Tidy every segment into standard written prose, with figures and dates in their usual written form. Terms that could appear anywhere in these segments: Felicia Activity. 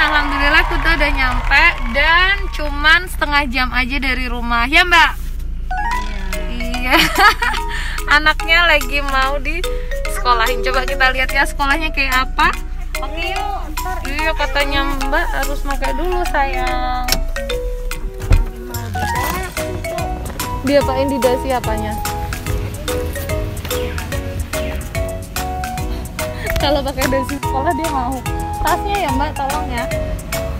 alhamdulillah kita udah nyampe dan cuman setengah jam aja dari rumah ya Mbak. Iya. Anaknya lagi mau di sekolahin, coba kita lihat ya sekolahnya kayak apa. Oke yuk. Iya katanya Mbak harus pakai dulu sayang. Diapain di dasi apanya? Kalau pakai dasi sekolah dia mau. Tasnya ya Mbak, tolong ya.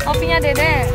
Kopinya Dede.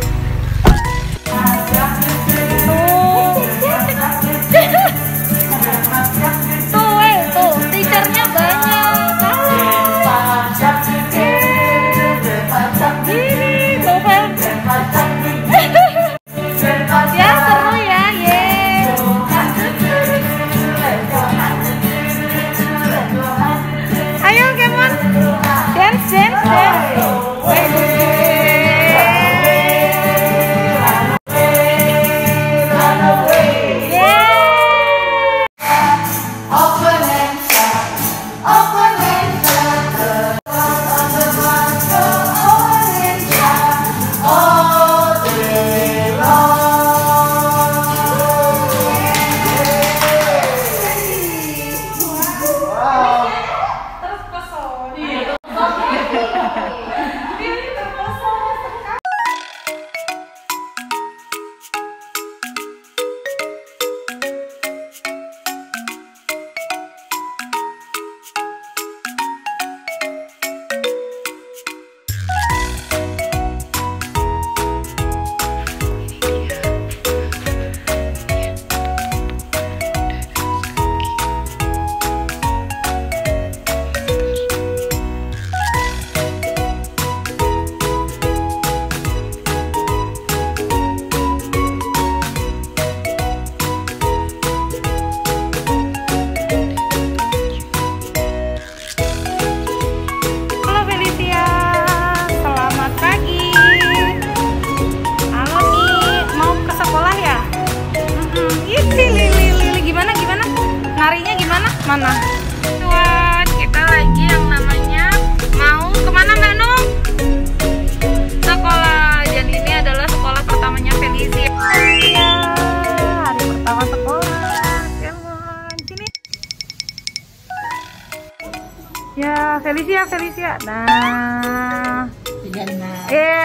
Ya, Felicia. Nah.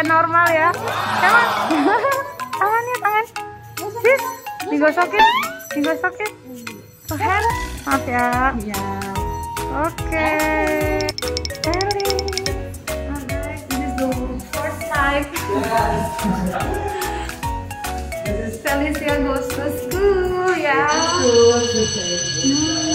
Normal ya. Tangan. Tangannya tangan. Sis, digosokin. Tahan. Maaf ya. Iya. Oke. Feli. This is the first time. This is Felicia goes to school, ya. Let's go!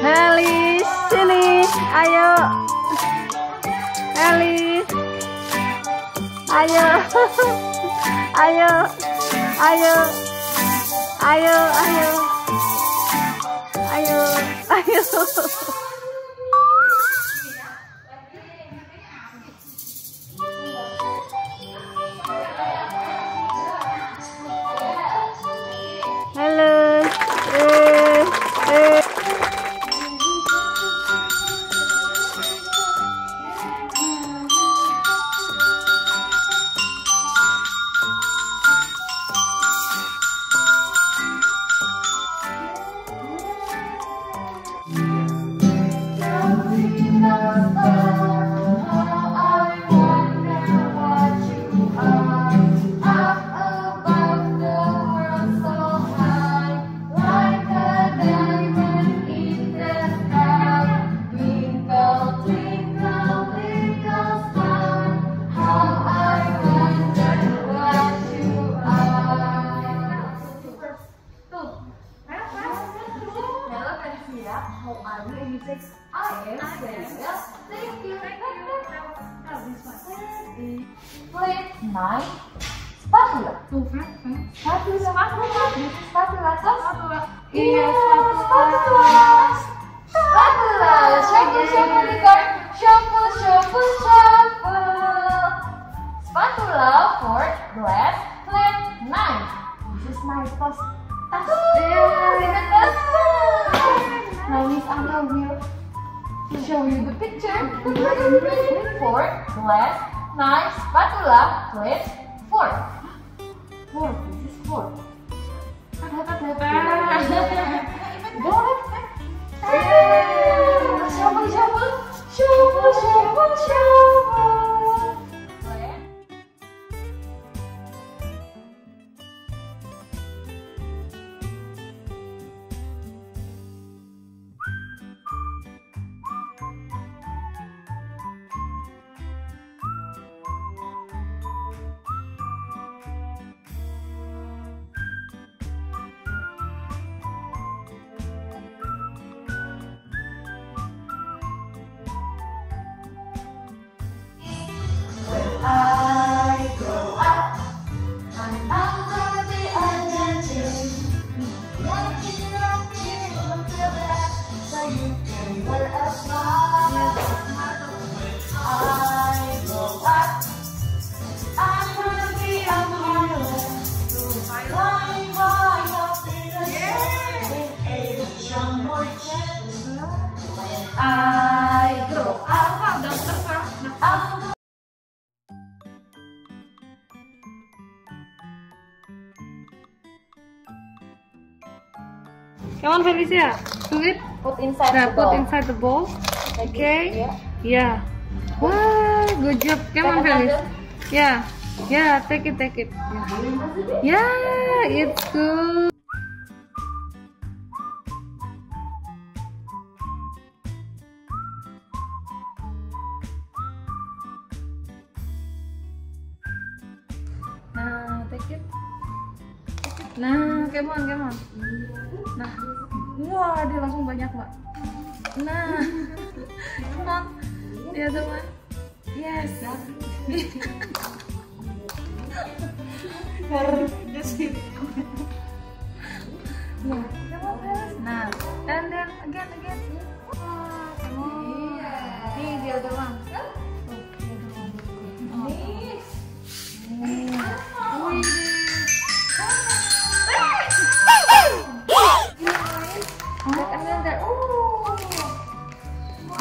Heli, sini, ayo. Heli, ayo, ayo, ayo, ayo, ayo, ayo, ayo. Come on, Felicia, do it. Put inside the bowl. Okay. Yeah. Wow, good job. Come on, Felicia. Yeah. Yeah, take it. Yeah, it's good. Nah, come on. Nah, wah, dia langsung banyak, Mbak. Nah, come on. Dia teman. Yes. Nah, and then again. Nih, dia teman.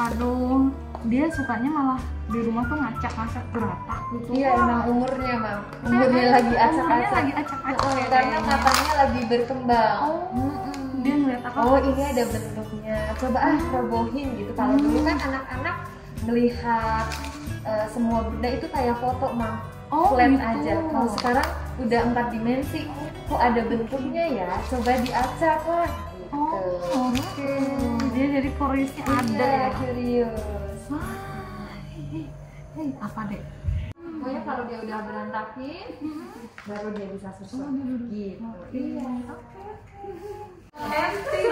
Aduh, dia sukanya malah di rumah tuh ngacak-ngacak beratak gitu. Iya, emang umurnya, Mam. Umurnya lagi acak-acak. Oh, karena matanya lagi berkembang. Dia ngeliat apa? Oh, ini ada bentuknya. Coba robohin gitu. Kalau dulu kan anak-anak melihat semua benda itu kayak foto, Mam. Flat gitu aja. Kalau sekarang udah 4 dimensi. Kok ada bentuknya ya? Coba diacak lah. Gitu. Oke. Dia jadi kuriousnya ada ya. Curious. Hei, apa deh? Pokoknya kalau dia udah berantakin, baru dia bisa susah gitu. Iya. Oke. Empty.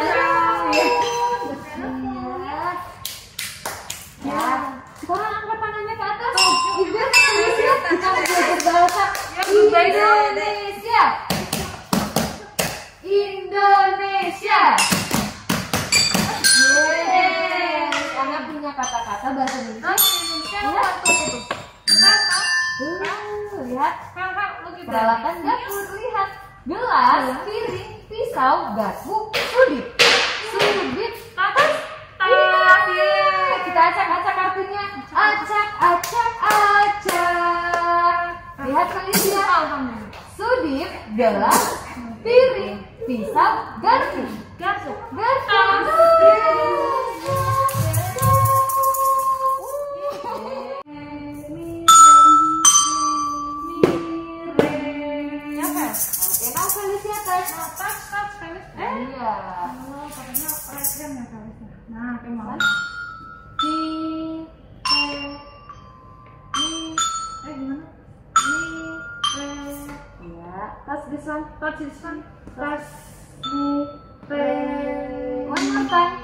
bahasa Indonesia. Lihat peralatan dapur, lihat gelas, piring, pisau, garpu, sudut, sudut, tas, tas. Kita acak-acak kartunya, acak-acak. Lihat Felicia, sudut, gelas, piring, pisau, garpu, garpu. Nah, teman. Gimana? Ya, touch this one. One more time.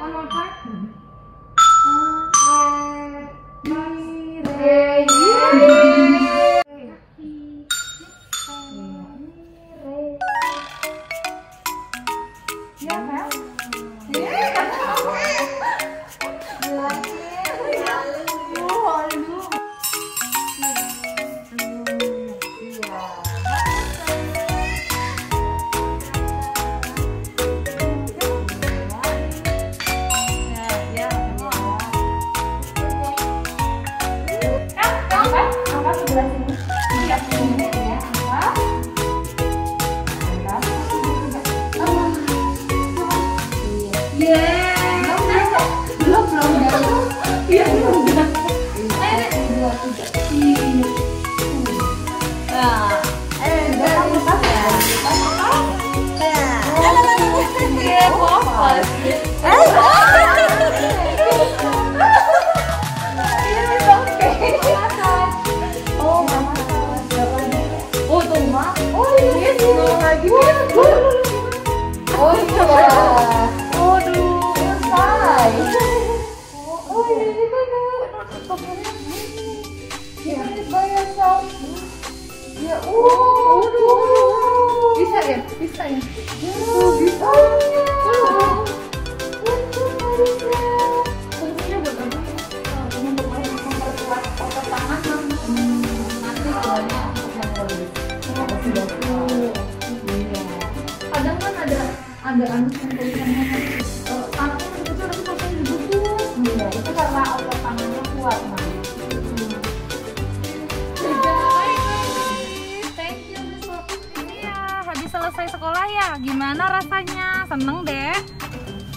Selesai sekolah ya, gimana rasanya? Seneng deh,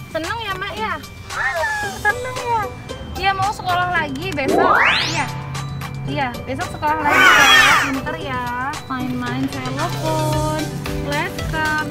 seneng ya Mak ya, seneng ya. Iya mau sekolah lagi besok, iya besok sekolah lagi ya, pinter ya, main-main telepon, let's go.